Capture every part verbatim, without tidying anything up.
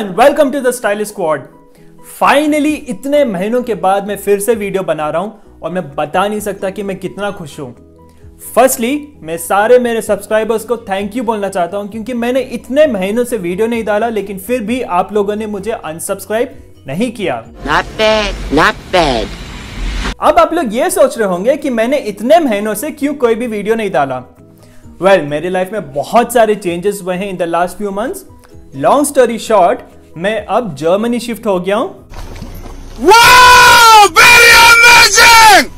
Everyone, welcome to the stylish squad. Finally इतने महीनों के बाद मैं फिर से वीडियो बना रहा हूं और मैं बता नहीं सकता कि मैं कितना खुश हूं। फर्स्टली मैं सारे मेरे सब्सक्राइबर्स को थैंक यू बोलना चाहता हूं क्योंकि मैंने इतने महीनों से वीडियो नहीं डाला लेकिन फिर भी आप लोगों ने मुझे अनसब्सक्राइब नहीं किया। Not bad, not bad. अब आप लोग ये सोच रहे होंगे कि मैंने इतने महीनों से क्यों कोई भी वीडियो नहीं डाला। वेल, मेरी लाइफ में बहुत सारे चेंजेस हुए हैं in the last few months. Long story short, मैं अब जर्मनी शिफ्ट हो गया हूं। Wow, very amazing!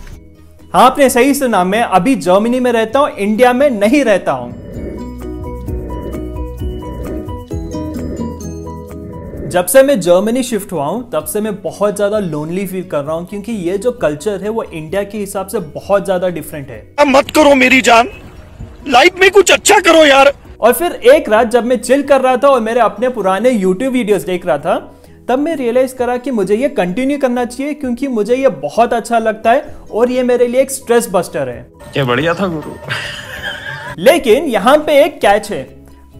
हाँ, आपने सही सुना, मैं अभी जर्मनी में रहता हूं, इंडिया में नहीं रहता हूं। जब से मैं जर्मनी शिफ्ट हुआ हूँ तब से मैं बहुत ज़्यादा लोनली फील कर रहा हूँ क्योंकि ये जो कल्चर है वो इंडिया के हिसाब से बहुत ज़्यादा डिफरेंट है। मत करो मेरी जान, लाइफ में कुछ अच्छा करो यार। और फिर एक रात जब मैं चिल कर रहा था और मेरे अपने पुराने यूट्यूब वीडियोस देख रहा था तब मैं रियलाइज करा कि मुझे ये कंटिन्यू करना चाहिए क्योंकि मुझे ये बहुत अच्छा लगता है और ये मेरे लिए एक स्ट्रेस बस्टर है। ये बढ़िया था गुरु। लेकिन यहाँ पे एक कैच है।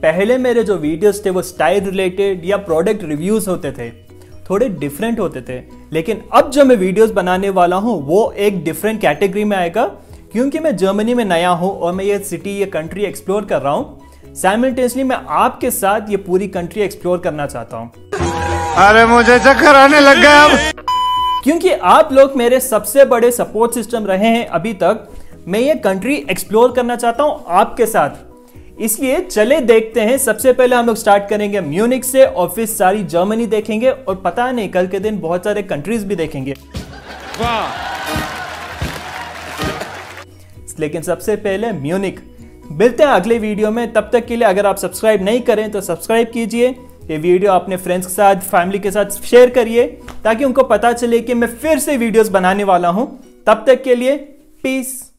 पहले मेरे जो वीडियोस थे वो स्टाइल रिलेटेड या प्रोडक्ट रिव्यूज होते थे, थोड़े डिफरेंट होते थे, लेकिन अब जो मैं वीडियोस बनाने वाला हूँ वो एक डिफरेंट कैटेगरी में आएगा क्योंकि मैं जर्मनी में नया हूँ और मैं ये सिटी, ये कंट्री एक्सप्लोर कर रहा हूँ। साइमल्टेनियसली मैं आपके साथ ये पूरी कंट्री एक्सप्लोर करना चाहता हूँ। अरे मुझे चक्कर आने लग गया अब, क्योंकि आप लोग मेरे सबसे बड़े सपोर्ट सिस्टम रहे हैं अभी तक। मैं ये कंट्री एक्सप्लोर करना चाहता हूँ आपके साथ, इसलिए चले देखते हैं। सबसे पहले हम लोग स्टार्ट करेंगे म्यूनिक से और फिर सारी जर्मनी देखेंगे और पता नहीं कल के दिन बहुत सारे कंट्रीज भी देखेंगे। वाह! लेकिन सबसे पहले म्यूनिक। मिलते हैं अगले वीडियो में, तब तक के लिए अगर आप सब्सक्राइब नहीं करें तो सब्सक्राइब कीजिए। ये वीडियो अपने फ्रेंड्स के साथ, फैमिली के साथ शेयर करिए ताकि उनको पता चले कि मैं फिर से वीडियोस बनाने वाला हूँ। तब तक के लिए पीस।